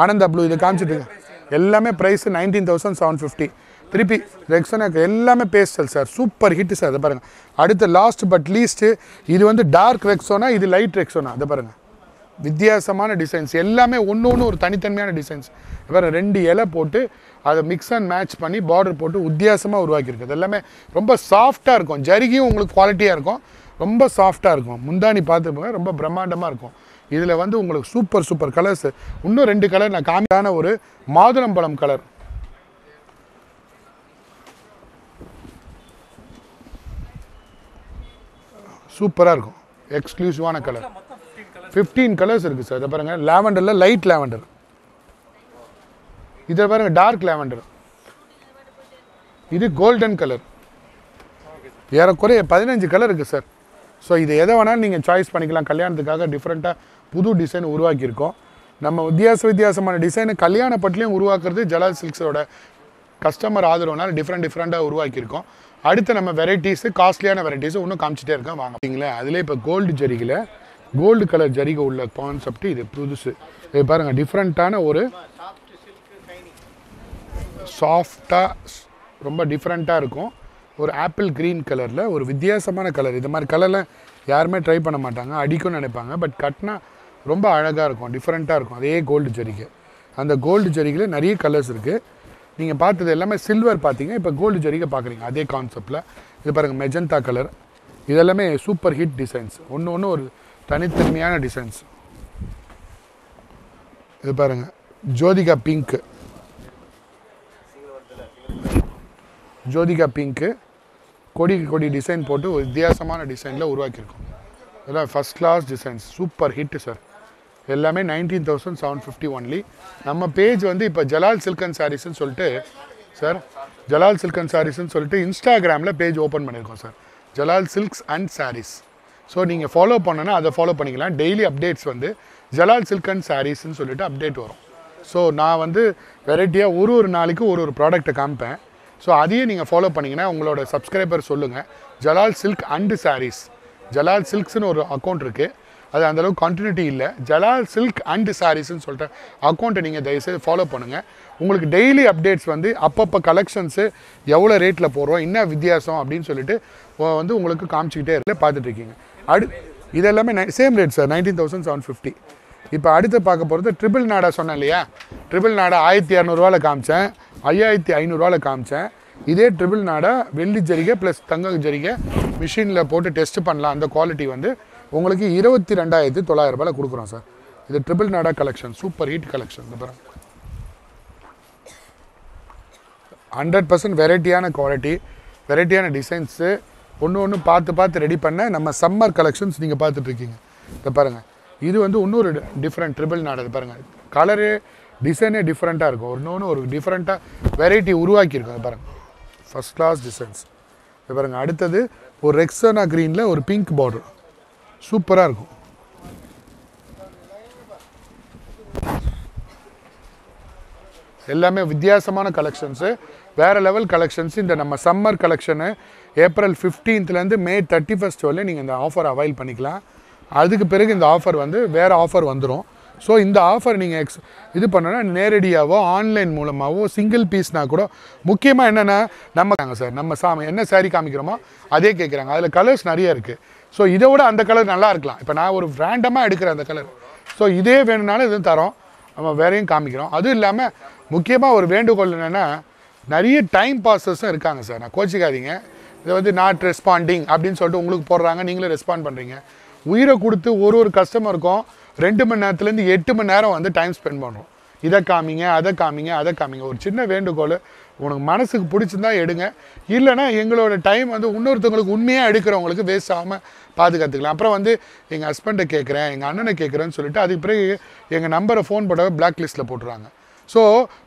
ஆனந்தா ப்ளூ. இதை காமிச்சிட்டுங்க. எல்லாமே price nineteen thousand seven fifty. திருப்பி ரெக்ஸனாக்கு எல்லாமே pastel sir. Super hit sir. அதை பாருங்கள். அடுத்து லாஸ்ட் பட் லீஸ்ட்டு, இது வந்து டார்க் ரெக்ஸோனா, இது லைட் ரெக்ஸோனா. அதை பாருங்கள், வித்தியாசமான டிசைன்ஸ். எல்லாமே ஒன்று ஒன்று ஒரு தனித்தன்மையான டிசைன்ஸ். பாருங்கள், ரெண்டு இலை போட்டு அதை மிக்ஸ் அண்ட் மேட்ச் பண்ணி பார்டர் போட்டு வித்தியாசமாக உருவாக்கியிருக்கு. அது எல்லாமே ரொம்ப சாஃப்டாக இருக்கும். ஜரிகியும் உங்களுக்கு குவாலிட்டியாக இருக்கும், ரொம்ப சாஃப்டாக இருக்கும். முந்தானி பார்த்துப்போங்க, ரொம்ப பிரம்மாண்டமாக இருக்கும். இதில் வந்து உங்களுக்கு சூப்பர் சூப்பர் கலர்ஸு. இன்னும் ரெண்டு கலர் நான் காமிக்கான ஒரு மாதுளம்பழம் கலர். சூப்பராக இருக்கும், எக்ஸ்க்ளூசிவான கலர். ஃபிஃப்டீன் கலர்ஸ் இருக்குது சார். இதை பாருங்கள், லாவெண்டரில் லைட் லாவெண்டர். இதை பாருங்கள், டார்க் லாவெண்டர். இது கோல்டன் கலர். ஏறக்குறைய பதினஞ்சு கலர் இருக்குது சார். ஸோ இது எதை வேணாலும் நீங்கள் சாய்ஸ் பண்ணிக்கலாம். கல்யாணத்துக்காக டிஃப்ரெண்ட்டாக புது டிசைன் உருவாக்கியிருக்கோம். நம்ம வித்தியாச வித்தியாசமான டிசைனை கல்யாண பட்டிலையும் உருவாக்குறது ஜலால் சில்க்ஸோட கஸ்டமர் ஆதரவுனால் டிஃப்ரெண்ட் டிஃப்ரெண்ட்டாக உருவாக்கியிருக்கோம். அடுத்து நம்ம வெரைட்டிஸு, காஸ்ட்லியான வெரைட்டிஸு இன்னும் காமிச்சிட்டே இருக்கோம். வாங்க அப்படிங்களா. அதிலே இப்போ கோல்டு ஜரிகில் கோல்டு கலர் ஜரிகை உள்ள கான்செப்ட் இது புதுசு. இது பாருங்கள், டிஃப்ரெண்ட்டான ஒரு சாஃப்டாக ரொம்ப டிஃப்ரெண்ட்டாக இருக்கும். ஒரு ஆப்பிள் green கலர்ல ஒரு வித்தியாசமான கலர். இந்த மாதிரி கலர்ல யாருமே ட்ரை பண்ண மாட்டாங்க, அடிக்கும்னு நினைப்பாங்க. பட் கட்னா ரொம்ப அழகா இருக்கும், டிஃபரண்டா இருக்கும். அதே கோல்ட் ஜரிகை. அந்த கோல்ட் ஜரிகையில நிறைய கலர்ஸ் இருக்கு. நீங்க பார்த்தது எல்லாமே சில்வர் பாத்தீங்க, இப்போ கோல்ட் ஜரிகை பார்க்குறீங்க. அதே கான்செப்ட்ல இது பாருங்க, மெஜந்தா கலர். இதெல்லாமே சூப்பர் ஹிட் டிசைன்ஸ், ஒன்று ஒன்று ஒரு தனித்தன்மையான டிசைன்ஸ். இது பாருங்க, ஜோதிகா பிங்க். ஜோதிகா பிங்க்கு கொடி கொடி டிசைன் போட்டு ஒரு வித்தியாசமான டிசைனில் உருவாக்கியிருக்கோம். இதெல்லாம் first class designs, super hit sir. எல்லாமே nineteen thousand seven fifty only. நம்ம பேஜ் வந்து இப்போ ஜலால் சில்கன் சாரீஸ்ன்னு சொல்லிட்டு சார், ஜலால் சில்கன் சாரீஸ்ன்னு சொல்லிட்டு இன்ஸ்டாகிராமில் பேஜ் ஓப்பன் பண்ணியிருக்கோம் sir, Jalal silks and saris. So நீங்கள் ஃபாலோ பண்ணோன்னா அதை ஃபாலோ பண்ணிக்கலாம். டெய்லி அப்டேட்ஸ் வந்து ஜலால் சில்கன் சாரீஸ்ன்னு சொல்லிட்டு அப்டேட் வரும். ஸோ நான் வந்து வெரைட்டியாக ஒரு ஒரு நாளைக்கு ஒரு ஒரு ப்ராடக்ட்டை காமிப்பேன். ஸோ அதையும் நீங்கள் ஃபாலோ பண்ணிங்கன்னா உங்களோட சப்ஸ்கிரைபர் சொல்லுங்கள் ஜலால் சில்க் அண்டு சாரீஸ். ஜலால் சில்க்ஸ்னு ஒரு அக்கௌண்ட் இருக்குது, அது அந்தளவுக்கு கண்டினியூட்டி இல்லை. ஜலால் சில்க் அண்டு சாரீஸ்ன்னு சொல்லிட்டு அக்கௌண்ட்டை நீங்கள் தயவுசெய்து ஃபாலோ பண்ணுங்கள். உங்களுக்கு டெய்லி அப்டேட்ஸ் வந்து அப்பப்போ கலெக்ஷன்ஸு எவ்வளோ ரேட்டில் போடுறோம், என்ன வித்தியாசம் அப்படின்னு சொல்லிட்டு வந்து உங்களுக்கு காமிச்சிக்கிட்டே இருக்க பார்த்துட்ருக்கீங்க. அடு இது எல்லாமே நை same rate sir, nineteen thousand seven fifty. இப்போ அடுத்து பார்க்க போகிறது ட்ரிபிள் நாடா சொன்னேன் இல்லையா, ட்ரிபிள் நாடா ஆயிரத்தி இரநூறுவால காமிச்சேன், ஐயாயிரத்தி ஐநூறுரூவால காமிச்சேன். இதே ட்ரிபிள் நாடா வெள்ளி ஜரிகை ப்ளஸ் தங்க ஜரிகை மிஷினில் போட்டு டெஸ்ட் பண்ணலாம். அந்த குவாலிட்டி வந்து உங்களுக்கு இருபத்தி ரெண்டாயிரத்தி தொள்ளாயிரம் ரூபாயில் கொடுக்குறோம் சார். இது ட்ரிபிள் நாடா கலெக்ஷன், சூப்பர் ஹீட் கலெக்ஷன். அப்புறம் ஹண்ட்ரட் பர்சன்ட் வெரைட்டியான குவாலிட்டி, வெரைட்டியான டிசைன்ஸு, ஒன்று ஒன்று பார்த்து பார்த்து ரெடி பண்ண நம்ம சம்மர் கலெக்ஷன்ஸ் நீங்கள் பார்த்துட்ருக்கீங்க. இதை பாருங்கள், இது வந்து இன்னொரு டிஃப்ரெண்ட் ட்ரிபிள் நாடா. இது பாருங்கள், கலரு டிசைனே டிஃப்ரெண்ட்டாக இருக்கும். ஒரு இன்னொன்று ஒரு டிஃப்ரெண்ட்டாக வெரைட்டி உருவாக்கியிருக்கும். அது பாருங்கள், ஃபஸ்ட் கிளாஸ் டிசைன்ஸ். இது பாருங்கள், அடுத்தது ஒரு ரெக்ஸோனா க்ரீனில் ஒரு பிங்க் பார்டர், சூப்பராக இருக்கும். எல்லாமே வித்தியாசமான கலெக்ஷன்ஸு, வேறு லெவல் கலெக்ஷன்ஸ். இந்த நம்ம சம்மர் கலெக்ஷனு ஏப்ரல் ஃபிஃப்டீன்த்லேருந்து மே தேர்ட்டி ஃபஸ்ட் வரலையும் நீங்கள் இந்த ஆஃபர் அவைல் பண்ணிக்கலாம். அதுக்கு பிறகு இந்த ஆஃபர் வந்து வேறு ஆஃபர் வந்துடும். ஸோ இந்த ஆஃபர் நீங்கள் எக்ஸ் இது பண்ணோன்னா நேரடியாகவோ ஆன்லைன் மூலமாகவோ சிங்கிள் பீஸ்னால் கூட முக்கியமாக என்னென்னா நம்ம சார் நம்ம சாமி என்ன சாரீ காமிக்கிறோமோ அதே கேட்குறாங்க. அதில் கலர்ஸ் நிறையா இருக்குது. ஸோ இதை விட அந்த கலர் நல்லா இருக்கலாம். இப்போ நான் ஒரு ரேண்டமாக எடுக்கிறேன் அந்த கலர். ஸோ இதே வேணும்னாலும் இதுவும் தரோம், நம்ம வேறையும் காமிக்கிறோம். அதுவும் இல்லாமல் முக்கியமாக ஒரு வேண்டுகோள் என்னென்னா, நிறைய டைம் பாஸஸும் இருக்காங்க சார், நான் கோச்சிக்காதீங்க. இதை வந்து நாட் ரெஸ்பாண்டிங் அப்படின்னு சொல்லிட்டு உங்களுக்கு போடுறாங்க, நீங்களே ரெஸ்பாண்ட் பண்ணுறீங்க. உயிரை கொடுத்து ஒரு ஒரு கஸ்டமருக்கும் ரெண்டு மணி நேரத்துலேருந்து எட்டு மணி நேரம் வந்து டைம் ஸ்பெண்ட் பண்ணுறோம். இதை காமிங்க, அதை காமிங்க, அதை காமிங்க. ஒரு சின்ன வேண்டுகோள், உனக்கு மனசுக்கு பிடிச்சிருந்தா எடுங்க, இல்லைனா எங்களோட டைம் வந்து இன்னொருத்தவங்களுக்கு உண்மையாக எடுக்கிறவங்களுக்கு வேஸ்ட் ஆகாமல் பாதுகாத்துக்கலாம். அப்புறம் வந்து எங்கள் ஹஸ்பண்டை கேட்குறேன், எங்கள் அண்ணனை கேட்குறேன்னு சொல்லிட்டு அதுக்கு பிறகு எங்கள் நம்பரை ஃபோன் போட்டாவே பிளாக் லிஸ்ட்டில் போட்டுருவாங்க. ஸோ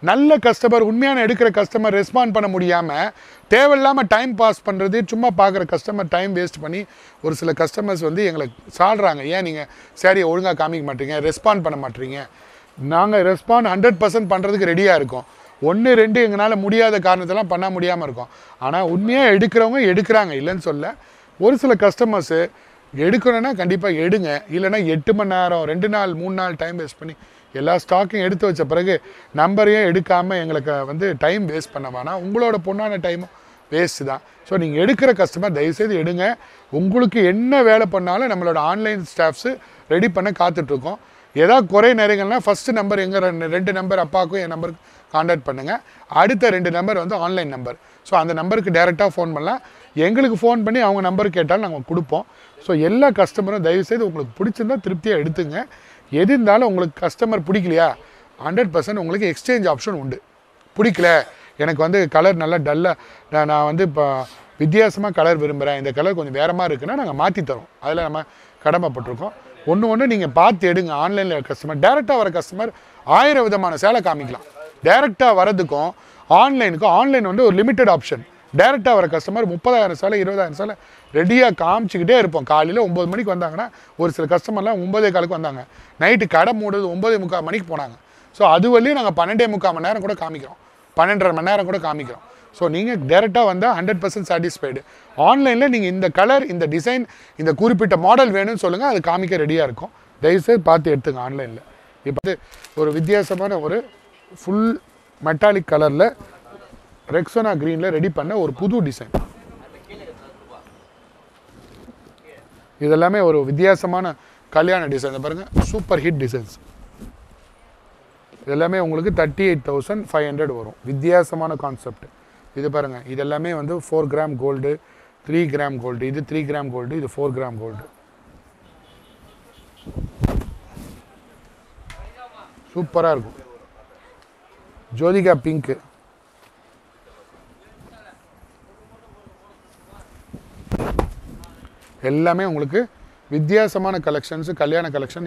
நல்ல கஸ்டமர், உண்மையான எடுக்கிற கஸ்டமர் ரெஸ்பாண்ட் பண்ண முடியாமல் தேவையில்லாமல் டைம் பாஸ் பண்ணுறது, சும்மா பார்க்குற கஸ்டமர் டைம் வேஸ்ட் பண்ணி ஒரு சில கஸ்டமர்ஸ் வந்து எங்களை சாடுறாங்க, ஏன் நீங்கள் சாரியை ஒழுங்காக காமிக்க மாட்டீங்க, ரெஸ்பாண்ட் பண்ண மாட்டீங்க. நாங்கள் ரெஸ்பாண்ட் ஹண்ட்ரட் பர்சன்ட் பண்ணுறதுக்கு ரெடியாக இருக்கோம். ஒன்று ரெண்டு எங்களால் முடியாத காரணத்தெல்லாம் பண்ண முடியாமல் இருக்கும். ஆனால் உண்மையாக எடுக்கிறவங்க எடுக்கிறாங்க, இல்லைன்னு சொல்ல. ஒரு சில கஸ்டமர்ஸு எடுக்கணும்னா கண்டிப்பாக எடுங்க, இல்லைனா எட்டு மணி நேரம் ரெண்டு நாள் மூணு நாள் டைம் வேஸ்ட் பண்ணி எல்லா ஸ்டாக்கும் எடுத்து வச்ச பிறகு நம்பரையும் எடுக்காமல் எங்களுக்கு வந்து டைம் வேஸ்ட் பண்ண வேணாம். உங்களோட பொண்ணான டைமும் வேஸ்ட்டு தான். ஸோ நீங்கள் எடுக்கிற கஸ்டமர் தயவுசெய்து எடுங்க. உங்களுக்கு என்ன வேலை பண்ணாலும் நம்மளோட ஆன்லைன் ஸ்டாஃப்ஸு ரெடி பண்ண காத்துட்ருக்கோம். ஏதாவது குறை நிறைகள்னால் ஃபஸ்ட்டு நம்பர் எங்கள் ரெண்டு ரெண்டு நம்பர் அப்பாவுக்கும் என் நம்பருக்கு கான்டாக்ட் பண்ணுங்கள். அடுத்த ரெண்டு நம்பர் வந்து ஆன்லைன் நம்பர். ஸோ அந்த நம்பருக்கு டேரெக்டாக ஃபோன் பண்ணலாம். எங்களுக்கு ஃபோன் பண்ணி அவங்க நம்பர் கேட்டாலும் நாங்கள் கொடுப்போம். ஸோ எல்லா கஸ்டமரும் தயவுசெய்து உங்களுக்கு பிடிச்சிருந்தால் திருப்தியாக எடுத்துங்க. எது இருந்தாலும் உங்களுக்கு கஸ்டமர் பிடிக்கலையா, ஹண்ட்ரட் பர்சன்ட் உங்களுக்கு எக்ஸ்சேஞ்ச் ஆப்ஷன் உண்டு. பிடிக்கல, எனக்கு வந்து கலர் நல்லா டல்லாக, நான் வந்து இப்போ வித்தியாசமாக கலர் விரும்புகிறேன், இந்த கலர் கொஞ்சம் வேறு மாதிரி இருக்குன்னா நாங்கள் மாற்றி தரோம். அதில் நம்ம கடமைப்பட்டிருக்கோம். ஒன்று ஒன்று நீங்கள் பார்த்து எடுங்க. ஆன்லைனில் கஸ்டமர் டேரெக்டாக வர கஸ்டமர் ஆயிரம் விதமான சேலை காமிக்கலாம். டேரெக்டாக வரதுக்கும் ஆன்லைனுக்கும், ஆன்லைன் வந்து ஒரு லிமிட்டட் ஆப்ஷன். டேரெக்டாக வர கஸ்டமர் முப்பதாயிரம் சேலை இருபதாயிரம் சேலை ரெடியாக காமிச்சிக்கிட்டே இருப்போம். காலையில் ஒம்பது மணிக்கு வந்தாங்கன்னா, ஒரு சில கஸ்டமர்லாம் ஒம்பதே காலுக்கு வந்தாங்க, நைட்டு கடை மூடுறது ஒம்பதே முக்கால் மணிக்கு போனாங்க. ஸோ அது வழியும் நாங்கள் பன்னெண்டே முக்கால் மணி நேரம் கூட காமிக்கிறோம், பன்னெண்டரை மணி நேரம் கூட காமிக்கிறோம். ஸோ நீங்கள் டேரெக்டாக வந்தால் ஹண்ட்ரட் பர்சன்ட் சாட்டிஸ்ஃபைடு. ஆன்லைனில் நீங்கள் இந்த கலர், இந்த டிசைன், இந்த குறிப்பிட்ட மாடல் வேணும்னு சொல்லுங்கள், அது காமிக்க ரெடியாக இருக்கும். தயவுசெய்து பார்த்து எடுத்துங்க ஆன்லைனில். இப்போ ஒரு வித்தியாசமான ஒரு ஃபுல் மெட்டாலிக் கலரில் ரெக்ஸோனா க்ரீனில் ரெடி பண்ண ஒரு புது design. This is a Kalyana design. Super hit designs. This is thirty-eight thousand five hundred. This is a concept. This is four gram gold, three gram gold. This is three gram gold, this is four gram gold. Super. Jodhika Pink. All of you have collections, Kalyana collection.